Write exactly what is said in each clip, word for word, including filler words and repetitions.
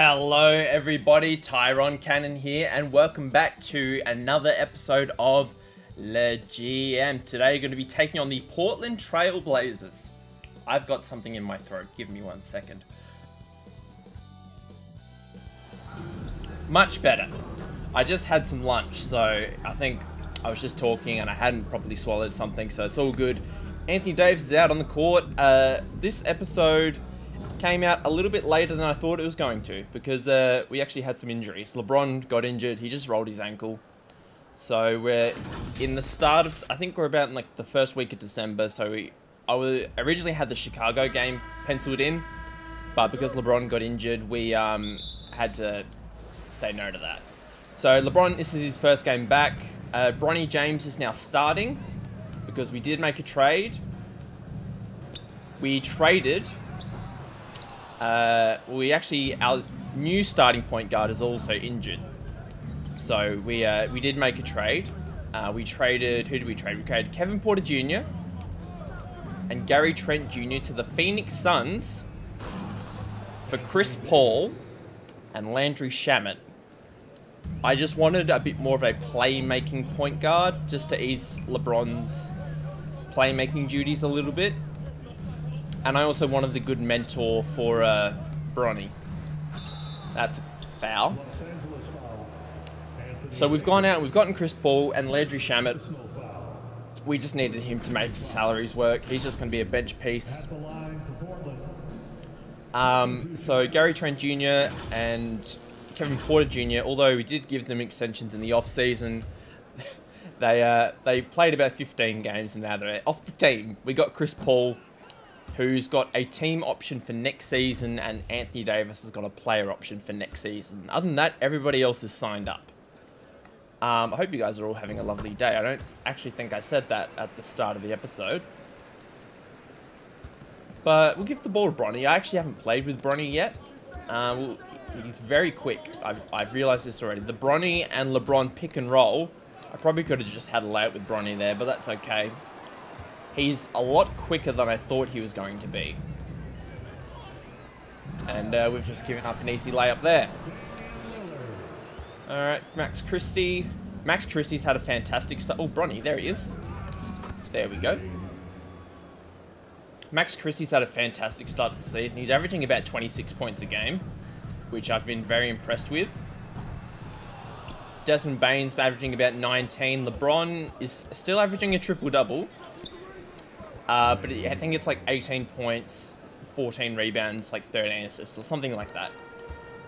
Hello everybody, Tyronn Cannon here and welcome back to another episode of LeGM. Today you're going to be taking on the Portland Trailblazers. I've got something in my throat, give me one second. Much better. I just had some lunch, so I think I was just talking and I hadn't properly swallowed something, so it's all good. Anthony Davis is out on the court. Uh, this episode came out a little bit later than I thought it was going to because uh, we actually had some injuries. LeBron got injured. He just rolled his ankle. So we're in the start of, I think we're about in like the first week of December. So we, I was, originally had the Chicago game penciled in, but because LeBron got injured, we um, had to say no to that. So LeBron, this is his first game back. Uh, Bronny James is now starting because we did make a trade. We traded... Uh, we actually, our new starting point guard is also injured. So we uh, we did make a trade. Uh, we traded, who did we trade? We traded Kevin Porter Junior and Gary Trent Junior to the Phoenix Suns for Chris Paul and Landry Shamet. I just wanted a bit more of a playmaking point guard just to ease LeBron's playmaking duties a little bit. And I also wanted the good mentor for uh, Bronny. That's a foul. So we've gone out and we've gotten Chris Paul and Landry Shamet. We just needed him to make the salaries work. He's just going to be a bench piece. Um, so Gary Trent Junior and Kevin Porter Junior, although we did give them extensions in the off-season, they, uh, they played about fifteen games and now they're off the team. We got Chris Paul, who's got a team option for next season, and Anthony Davis has got a player option for next season. Other than that, everybody else is signed up. Um, I hope you guys are all having a lovely day. I don't actually think I said that at the start of the episode. But we'll give the ball to Bronny. I actually haven't played with Bronny yet. Um, he's very quick. I've, I've realized this already. The Bronny and LeBron pick and roll. I probably could have just had a layout with Bronny there, but that's okay. He's a lot quicker than I thought he was going to be. And uh, we've just given up an easy layup there. Alright, Max Christie. Max Christie's had a fantastic start. Oh, Bronny, there he is. There we go. Max Christie's had a fantastic start to the season. He's averaging about twenty-six points a game, which I've been very impressed with. Desmond Bane's averaging about nineteen. LeBron is still averaging a triple-double. Uh, but I think it's like eighteen points, fourteen rebounds, like thirteen assists or something like that.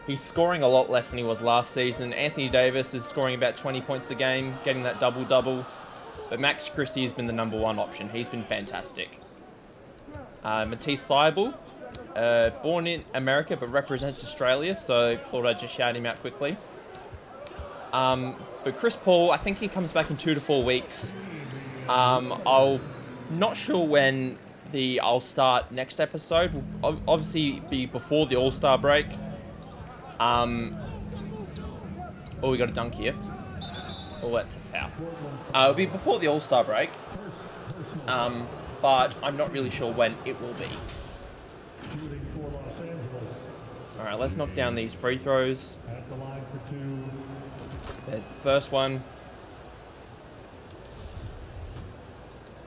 He's scoring a lot less than he was last season. Anthony Davis is scoring about twenty points a game, getting that double-double. But Max Christie has been the number one option. He's been fantastic. Uh, Matisse Thybulle, uh, born in America but represents Australia, so thought I'd just shout him out quickly. Um, but Chris Paul, I think he comes back in two to four weeks. Um, I'll... Not sure when the I'll start next episode will obviously be before the All-Star break. Um, oh, we got a dunk here. Oh, that's a foul. Uh, it'll be before the All-Star break, um, but I'm not really sure when it will be. All right, let's knock down these free throws. There's the first one.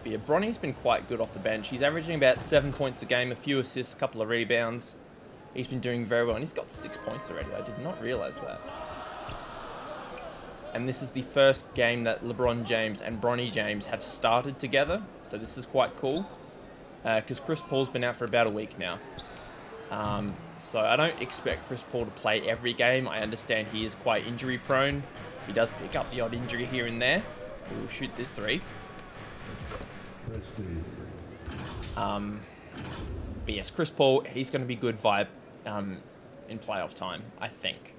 Yeah, Bronny's been quite good off the bench. He's averaging about seven points a game, a few assists, a couple of rebounds. He's been doing very well, and he's got six points already. I did not realize that. And this is the first game that LeBron James and Bronny James have started together, so this is quite cool. Because uh, Chris Paul's been out for about a week now. Um, so I don't expect Chris Paul to play every game. I understand he is quite injury prone. He does pick up the odd injury here and there. We'll shoot this three. Um, but yes, Chris Paul, he's going to be good vibe um, in playoff time, I think.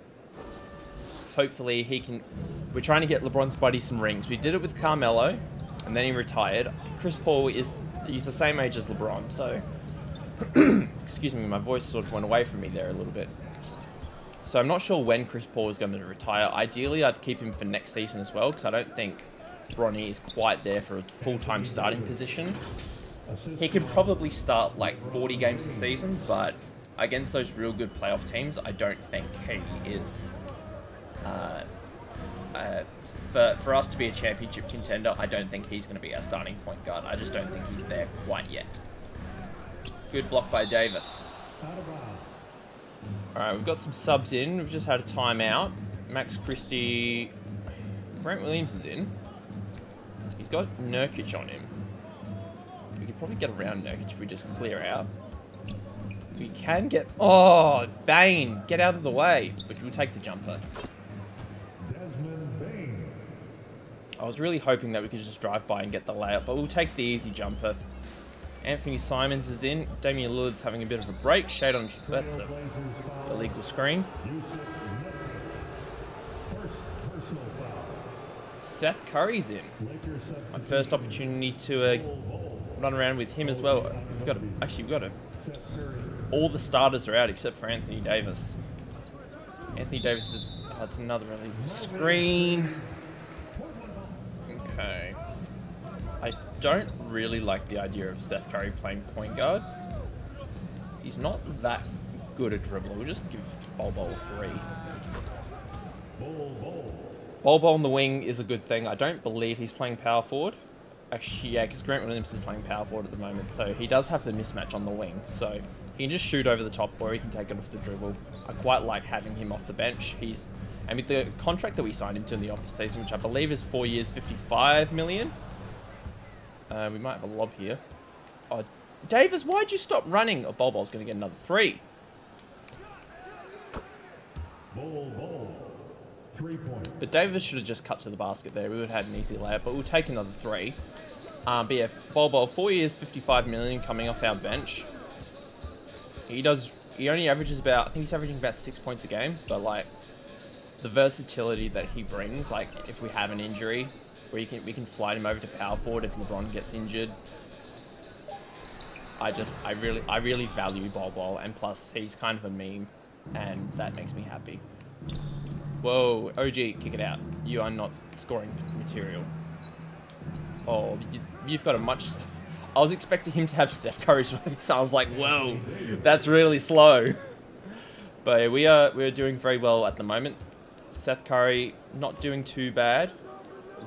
Hopefully he can... We're trying to get LeBron's buddy some rings. We did it with Carmelo, and then he retired. Chris Paul is he's the same age as LeBron, so... Excuse me, my voice sort of went away from me there a little bit. So I'm not sure when Chris Paul is going to retire. Ideally, I'd keep him for next season as well, because I don't think... Bronny is quite there for a full-time starting position. He could probably start like forty games a season, but against those real good playoff teams, I don't think he is. Uh, uh, for, for us to be a championship contender, I don't think he's going to be our starting point guard. I just don't think he's there quite yet. Good block by Davis. All right, we've got some subs in. We've just had a timeout. Max Christie, Grant Williams is in. He's got Nurkic on him. We could probably get around Nurkic if we just clear out. We can get... Oh, Bane, get out of the way. But we'll take the jumper. Desmond Bane. I was really hoping that we could just drive by and get the layup, but we'll take the easy jumper. Anthony Simons is in. Damian Lillard's having a bit of a break. Shade on... That's an illegal screen. Seth Curry's in. My first opportunity to uh, run around with him as well. We've got to, actually, we've got to... All the starters are out except for Anthony Davis. Anthony Davis is... Oh, that's another illegal screen. Okay. I don't really like the idea of Seth Curry playing point guard. He's not that good a dribbler. We'll just give Bol Bol three. Bol Bol on the wing is a good thing. I don't believe he's playing power forward. Actually, yeah, because Grant Williams is playing power forward at the moment, so he does have the mismatch on the wing. So he can just shoot over the top, or he can take it off the dribble. I quite like having him off the bench. He's, I mean, the contract that we signed him to in the off season, which I believe is four years, fifty-five million. Uh, we might have a lob here. Oh, Davis, why'd you stop running? Oh, Bol Bol's going to get another three. Bol Bol, three points. But Davis should have just cut to the basket there. We would have had an easy layup, but we'll take another three. Um, but yeah, Bol Bol, four years, fifty-five million coming off our bench. He does, he only averages about, I think he's averaging about six points a game, but like the versatility that he brings, like if we have an injury, where you can, we can slide him over to power forward if LeBron gets injured. I just, I really, I really value Bol Bol, and plus he's kind of a meme, and that makes me happy. Whoa, O G, kick it out. You are not scoring material. Oh, you, you've got a much... I was expecting him to have Steph Curry's running, so I was like, whoa, that's really slow. But we are we're doing very well at the moment. Seth Curry not doing too bad.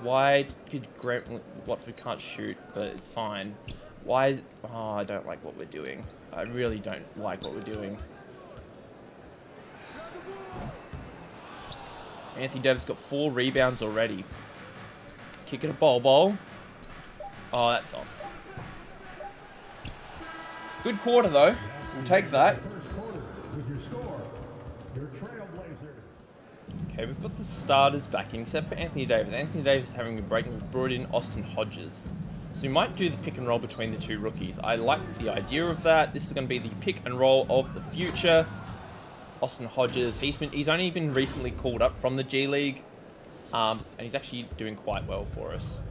Why could Grant Watford can't shoot, but it's fine. Why is, oh, I don't like what we're doing. I really don't like what we're doing. Anthony Davis got four rebounds already. Kick it a Bol Bol. Oh, that's off. Good quarter, though. We'll take that. Okay, we've got the starters back in, except for Anthony Davis. Anthony Davis is having a break, and we've brought in Austin Hodges. So we might do the pick and roll between the two rookies. I like the idea of that. This is going to be the pick and roll of the future. Austin Hodges, he's been, he's only been recently called up from the G League. Um, and he's actually doing quite well for us.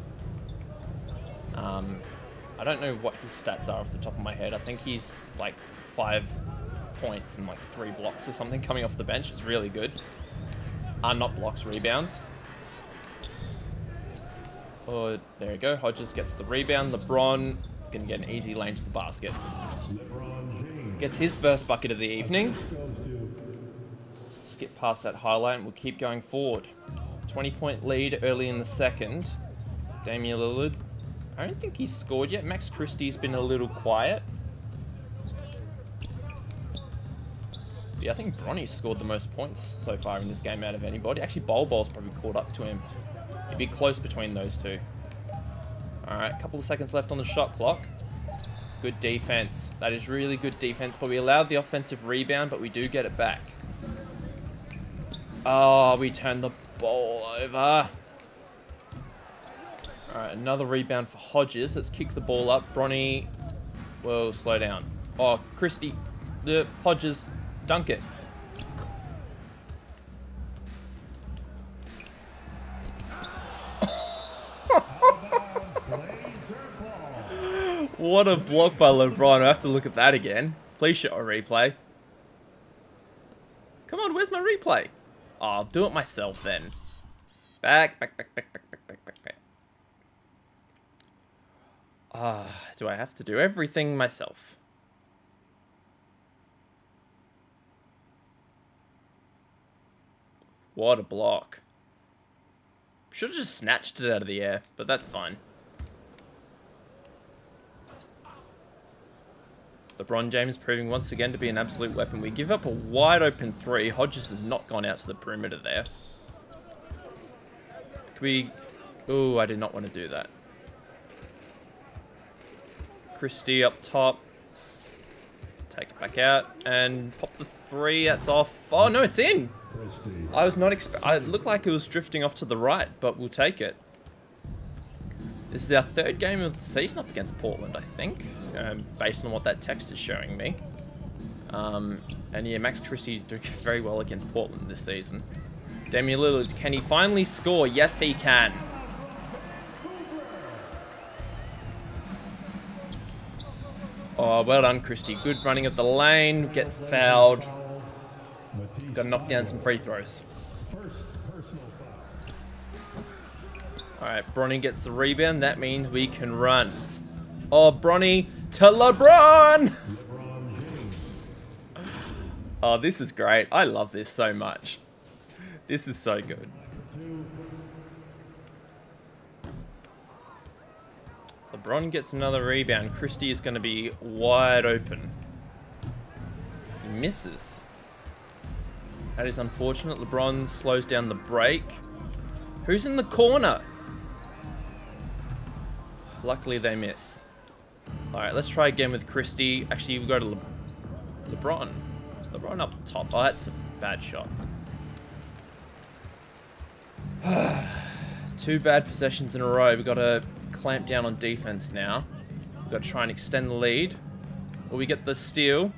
Um... I don't know what his stats are off the top of my head. I think he's like five points and like three blocks or something coming off the bench. It's really good. Uh, not blocks, rebounds. Oh, there we go. Hodges gets the rebound. LeBron can get an easy lane to the basket. Gets his first bucket of the evening. Skip past that highlight and we'll keep going forward. twenty point lead early in the second. Damian Lillard. I don't think he's scored yet. Max Christie's been a little quiet. Yeah, I think Bronny's scored the most points so far in this game out of anybody. Actually, Bol Bol's probably caught up to him. It'd be close between those two. Alright, a couple of seconds left on the shot clock. Good defense. That is really good defense, but we allowed the offensive rebound, but we do get it back. Oh, we turned the ball over. Alright, another rebound for Hodges. Let's kick the ball up. Bronny, well, slow down. Oh, Christie, the Hodges, dunk it. What a block by LeBron. I have to look at that again. Please show a replay. Come on, where's my replay? Oh, I'll do it myself then. Back, back, back, back, back, back, back, back, back. Ah, uh, do I have to do everything myself? What a block. Should have just snatched it out of the air, but that's fine. LeBron James proving once again to be an absolute weapon. We give up a wide open three. Hodges has not gone out to the perimeter there. Can we... Ooh, I did not want to do that. Christie up top. Take it back out and pop the three. That's off. Oh, no, it's in. I was not expect. It looked like it was drifting off to the right, but we'll take it. This is our third game of the season up against Portland, I think, um, based on what that text is showing me. Um, and yeah, Max Christie is doing very well against Portland this season. Damian Lillard, can he finally score? Yes, he can. Oh, well done, Christie. Good running of the lane. Get fouled. Got to knock down some free throws. Alright, Bronny gets the rebound. That means we can run. Oh, Bronny to LeBron! Oh, this is great. I love this so much. This is so good. LeBron gets another rebound. Christie is going to be wide open. He misses. That is unfortunate. LeBron slows down the break. Who's in the corner? Luckily, they miss. All right, let's try again with Christie. Actually, we go to Le LeBron. LeBron up top. Oh, that's a bad shot. Two bad possessions in a row. We've got to clamp down on defense now. We've got to try and extend the lead. Will we get the steal?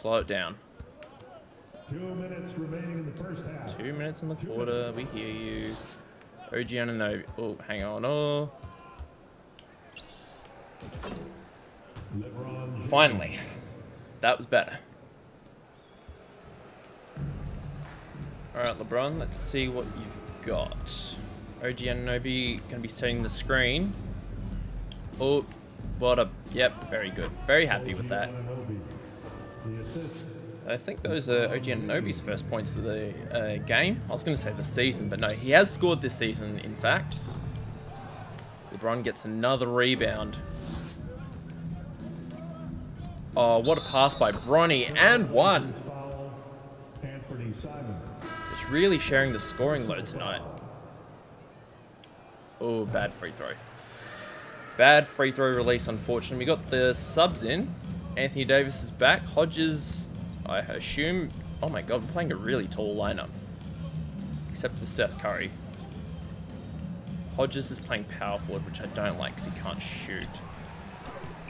Slow it down. Two minutes remaining in the first half. Two minutes in the quarter. We hear you. O G Anunoby. Oh, hang on. Oh. Finally. That was better. Alright, LeBron, let's see what you've got. O G Anunoby going to be setting the screen. Oh, what a... Yep, very good. Very happy with that. I think those are O G Anunoby's first points of the uh, game. I was going to say the season, but no, he has scored this season, in fact. LeBron gets another rebound. Oh, what a pass by Bronny, and one! Just really sharing the scoring load tonight. Oh, bad free throw. Bad free throw release, unfortunately. We got the subs in. Anthony Davis is back. Hodges... I assume... Oh my god, we're playing a really tall lineup. Except for Seth Curry. Hodges is playing power forward, which I don't like because he can't shoot.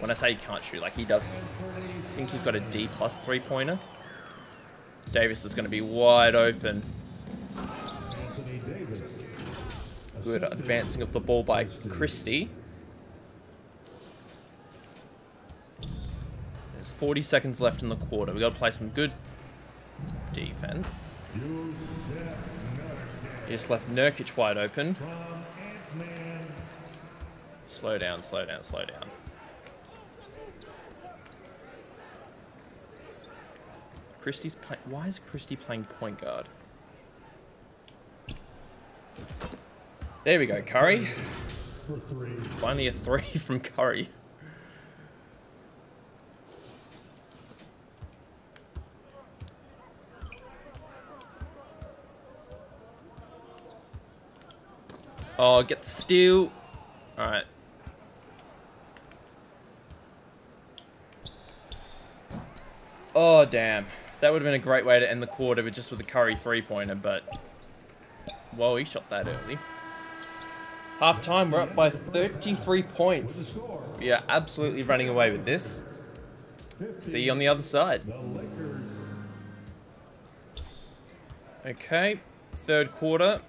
When I say he can't shoot, like he doesn't. I think he's got a D plus three-pointer. Davis is going to be wide open. Good advancing of the ball by Christie. forty seconds left in the quarter. We've got to play some good defense. He just left Nurkic wide open. Slow down, slow down, slow down. Christie's playing... Why is Christie playing point guard? There we go, Curry. Finally a three from Curry. Oh, get the steal. Alright. Oh, damn. That would have been a great way to end the quarter, but just with a Curry three-pointer, but... Whoa, he shot that early. Half-time, we're up by thirty-three points. We are absolutely running away with this. See you on the other side. Okay, third quarter.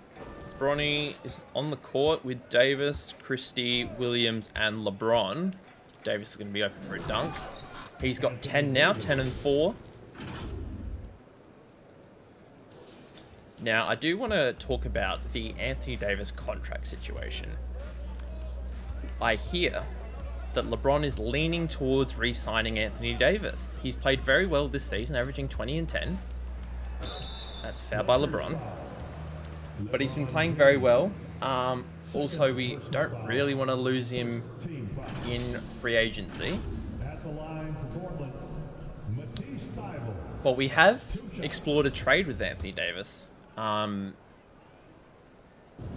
Bronny is on the court with Davis, Christie, Williams, and LeBron. Davis is going to be open for a dunk. He's got ten now, ten and four. Now, I do want to talk about the Anthony Davis contract situation. I hear that LeBron is leaning towards re-signing Anthony Davis. He's played very well this season, averaging twenty and ten. That's fouled by LeBron. But he's been playing very well. Um, also, we don't really want to lose him in free agency. But we have explored a trade with Anthony Davis. Um,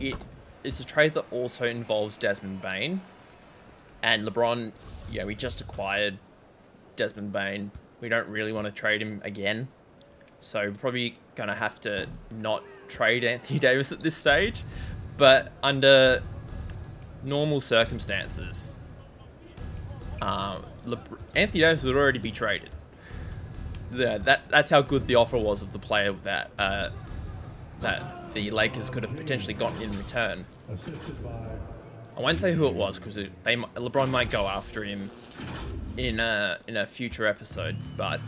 it is a trade that also involves Desmond Bane. And LeBron, yeah, we just acquired Desmond Bane. We don't really want to trade him again. So we're probably going to have to not trade Anthony Davis at this stage. But under normal circumstances, um, Anthony Davis would already be traded. Yeah, that, that's how good the offer was of the player that uh, that the Lakers could have potentially gotten in return. I won't say who it was because they LeBron might go after him in a in a future episode, but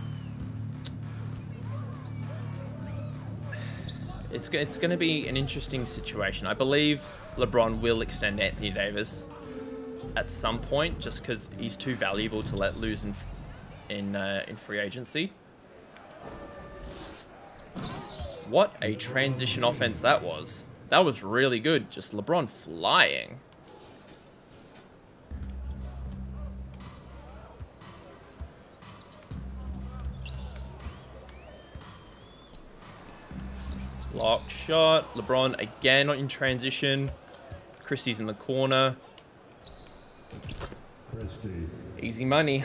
it's it's going to be an interesting situation. I believe LeBron will extend Anthony Davis at some point just because he's too valuable to let lose in in uh, in free agency. What a transition offense that was. That was really good. Just LeBron flying. Lock shot. LeBron again in transition. Christie's in the corner. Christie. Easy money.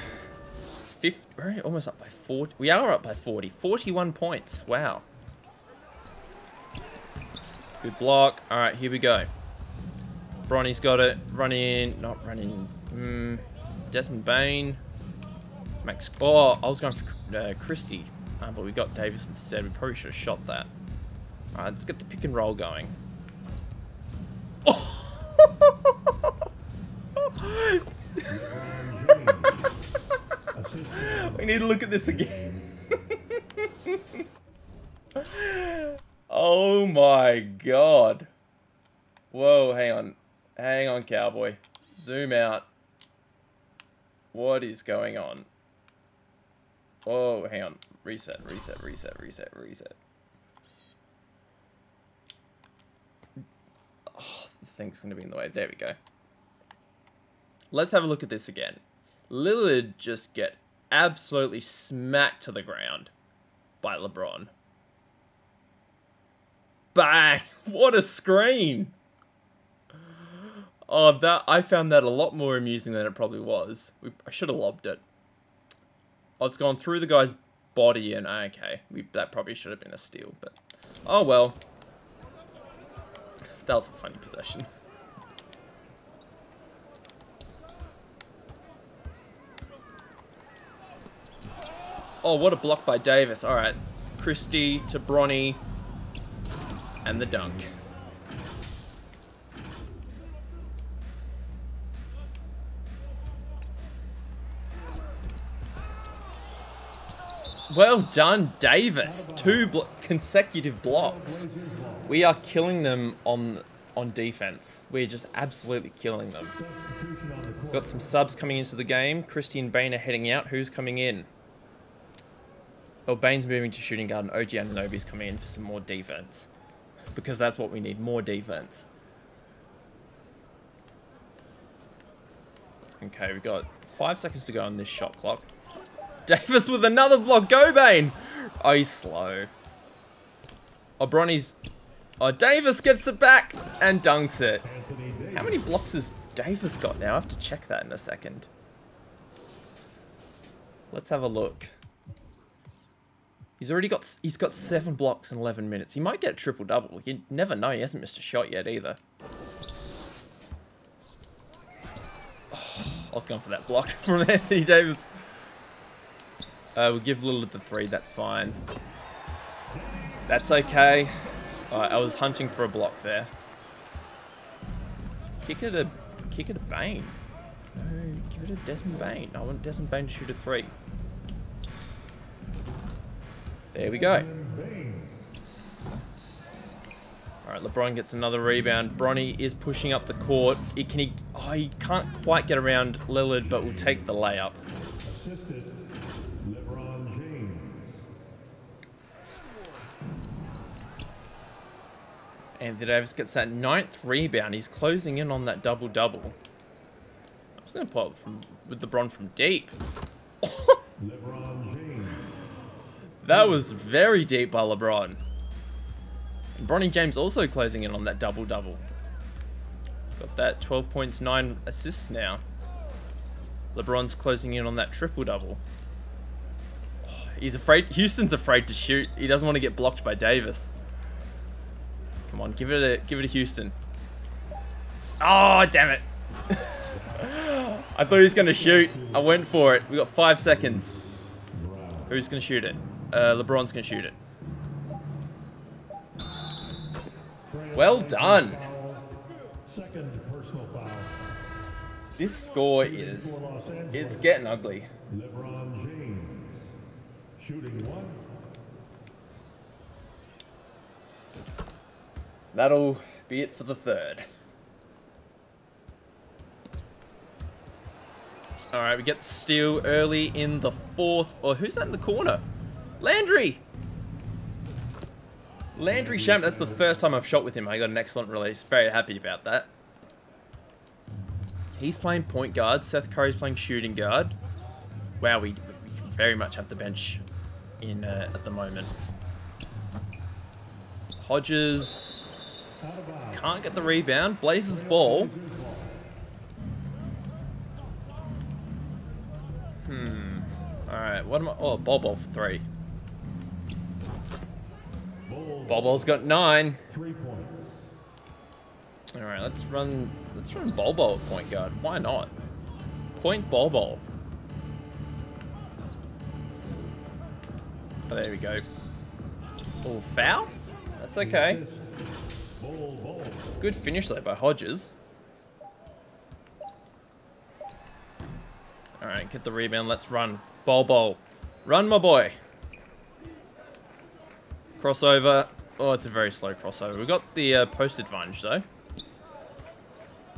fifty, we're almost up by forty. We are up by forty. forty-one points. Wow. Good block. All right, here we go. Bronny's got it. Run in. Not running. Mm, Desmond Bane. Max. Oh, I was going for uh, Christie, um, but we got Davis instead. We probably should have shot that. All right, let's get the pick and roll going. Oh. We need to look at this again. Oh my god. Whoa, hang on. Hang on, Cowboy. Zoom out. What is going on? Oh, hang on. Reset, reset, reset, reset, reset. Oh, the thing's going to be in the way. There we go. Let's have a look at this again. Lillard just get absolutely smacked to the ground by LeBron. Bang! What a screen! Oh, that I found that a lot more amusing than it probably was. We, I should have lobbed it. Oh, it's gone through the guy's body, and okay, we, that probably should have been a steal. But oh well, that was a funny possession. Oh, what a block by Davis! All right, Christie to Bronny. And the dunk. Well done, Davis. Two blo- consecutive blocks. We are killing them on on defense. We're just absolutely killing them. Got some subs coming into the game. Christie and Bane are heading out. Who's coming in? Oh, Bane's moving to shooting guard, and O G Anunoby's coming in for some more defense. Because that's what we need, more defense. Okay, we've got five seconds to go on this shot clock. Davis with another block. Go, Bane! Oh, he's slow. Oh, Bronny's... Oh, Davis gets it back and dunks it. How many blocks has Davis got now? I have to check that in a second. Let's have a look. He's already got, he's got seven blocks in eleven minutes. He might get a triple-double. You never know. He hasn't missed a shot yet either. Oh, I was going for that block from Anthony Davis. Uh, we'll give Lillard the three. That's fine. That's okay. All right, I was hunting for a block there. Kick it a, kick it a Bane. No, give it a Desmond Bane. I want Desmond Bane to shoot a three. There we go. All right, LeBron gets another rebound. Bronny is pushing up the court. It can he? Oh, he can't quite get around Lillard, but will take the layup. Assisted LeBron James. Anthony Davis gets that ninth rebound. He's closing in on that double-double. I'm just going to pop from, with LeBron from deep. LeBron James. That was very deep by LeBron. And Bronny James also closing in on that double-double. Got that twelve points, nine assists now. LeBron's closing in on that triple-double. He's afraid. Houston's afraid to shoot. He doesn't want to get blocked by Davis. Come on, give it a give it a Houston. Oh, damn it! I thought he was gonna shoot. I went for it. We got five seconds. Who's gonna shoot it? Uh, LeBron's gonna shoot it. Well done. Second personal foul. This score is, it's getting ugly. LeBron James shooting one. That'll be it for the third. All right, we get the steal early in the fourth. Or oh, who's that in the corner? Landry! Landry Shamet, that's the first time I've shot with him. I got an excellent release. Very happy about that. He's playing point guard. Seth Curry's playing shooting guard. Wow, we, we very much have the bench in uh, at the moment. Hodges... Can't get the rebound. Blazers ball. Hmm. Alright, what am I... Oh, Bol Bol for three. Bol Bol's got nine. Alright, let's run... Let's run Bol Bol at point guard. Why not? Point Bol Bol. Oh, there we go. Oh, foul? That's okay. Good finish there by Hodges. Alright, get the rebound. Let's run. Bol Bol. Run, my boy. Crossover. Oh, it's a very slow crossover. We've got the uh, post advantage, though.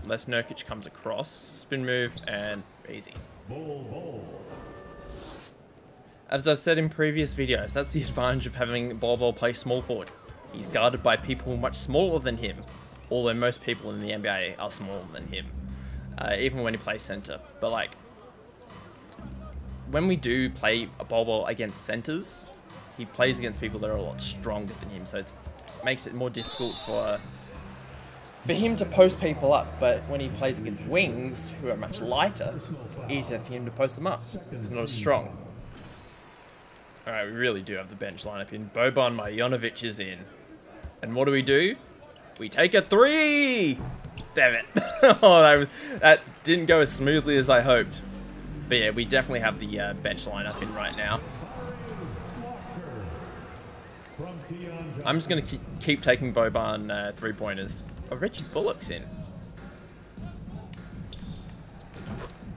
Unless Nurkic comes across. Spin move and easy. As I've said in previous videos, that's the advantage of having Bol Bol play small forward. He's guarded by people much smaller than him, although most people in the N B A are smaller than him, uh, even when he plays center. But like, when we do play a Bol Bol against centers, he plays against people that are a lot stronger than him, so it makes it more difficult for for him to post people up. But when he plays against wings, who are much lighter, it's easier for him to post them up. He's not as strong. All right, we really do have the bench lineup in. Boban Marjanovic is in. And what do we do? We take a three! Damn it. Oh, that, was, that didn't go as smoothly as I hoped. But yeah, we definitely have the uh, bench lineup in right now. I'm just going to keep, keep taking Boban uh, three-pointers. Oh, Reggie Bullock's in.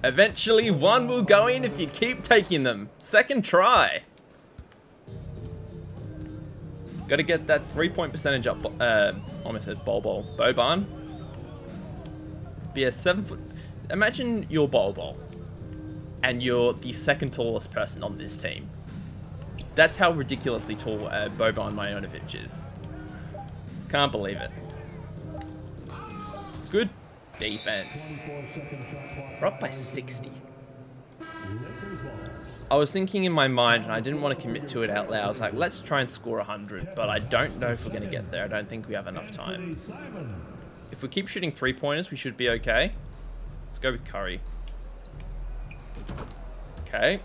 Eventually, one will go in if you keep taking them. Second try. Got to get that three-point percentage up. Uh, almost said Bol Bol. Boban. Be a seven-foot... Imagine you're Bol Bol. And you're the second tallest person on this team. That's how ridiculously tall uh, Boban Marjanovic is. Can't believe it. Good defense. We're up by sixty. I was thinking in my mind, and I didn't want to commit to it out loud. I was like, let's try and score one hundred, but I don't know if we're going to get there. I don't think we have enough time. If we keep shooting three-pointers, we should be okay. Let's go with Curry. Okay.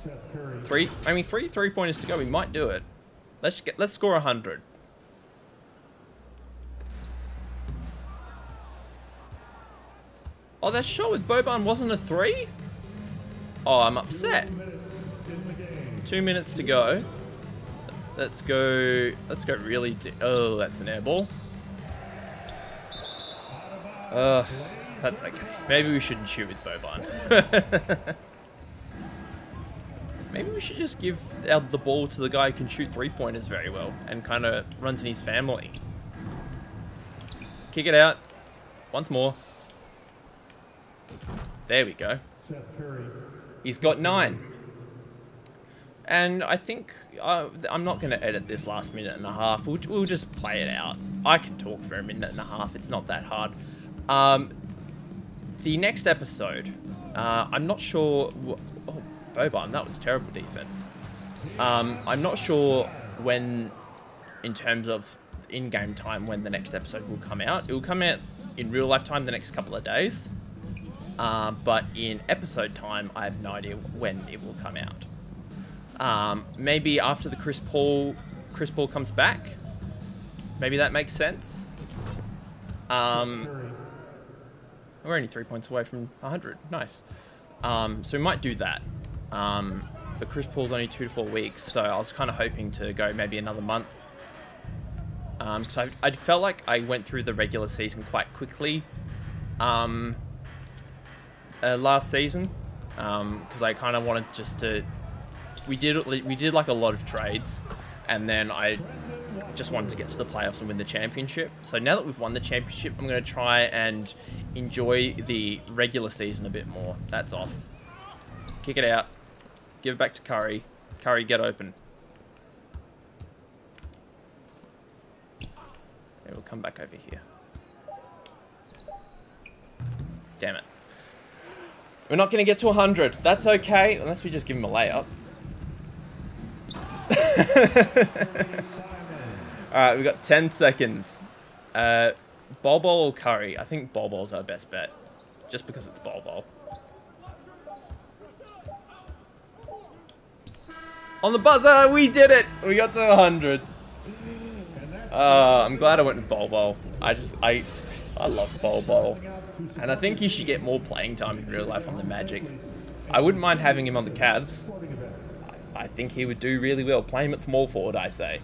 Three, I mean, three three-pointers to go. We might do it. Let's get, let's score one hundred. Oh, that shot with Boban wasn't a three? Oh, I'm upset. Two minutes to go. Let's go. Let's go really. Oh, that's an air ball. Uh, that's okay. Maybe we shouldn't shoot with Boban. Maybe we should just give out the ball to the guy who can shoot three pointers very well and kind of runs in his family. Kick it out. Once more. There we go. He's got nine. And I think uh, I'm not going to edit this last minute and a half. We'll, we'll just play it out. I can talk for a minute and a half. It's not that hard. Um, the next episode, uh, I'm not sure... Oh, Boban, that was terrible defense. Um, I'm not sure when, in terms of in-game time, when the next episode will come out. It will come out in real-life time the next couple of days. Uh, but in episode time, I have no idea when it will come out. Um, maybe after the Chris Paul, Chris Paul comes back. Maybe that makes sense. Um, we're only three points away from one hundred. Nice. Um, so we might do that. Um, but Chris Paul's only two to four weeks. So I was kind of hoping to go maybe another month. Um, cause I, I felt like I went through the regular season quite quickly. Um, uh, last season. Um, cause I kind of wanted just to, we did, we did like a lot of trades, and then I just wanted to get to the playoffs and win the championship. So now that we've won the championship, I'm going to try and enjoy the regular season a bit more. That's off. Kick it out. Give it back to Curry. Curry, get open. It will come back over here. Damn it. We're not going to get to one hundred. That's okay, unless we just give him a layup. Alright, we've got ten seconds. Uh, Bol Bol or Curry? I think Bol Bol's our best bet. Just because it's Bol Bol. On the buzzer, we did it! We got to one hundred. Uh, I'm glad I went with Bol Bol. I just, I, I love Bol Bol. And I think he should get more playing time in real life on the Magic. I wouldn't mind having him on the Cavs. I think he would do really well. Play him at small forward, I say.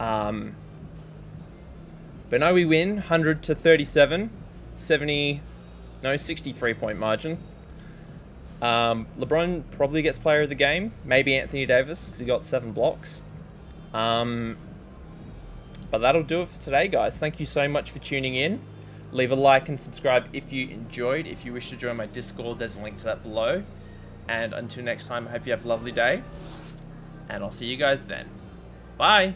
Um, but no, we win. one hundred to thirty-seven. seventy, no, sixty-three point margin. Um, LeBron probably gets player of the game. Maybe Anthony Davis, because he got seven blocks. Um, but that'll do it for today, guys. Thank you so much for tuning in. Leave a like and subscribe if you enjoyed. If you wish to join my Discord, there's a link to that below. And until next time, I hope you have a lovely day, and I'll see you guys then. Bye!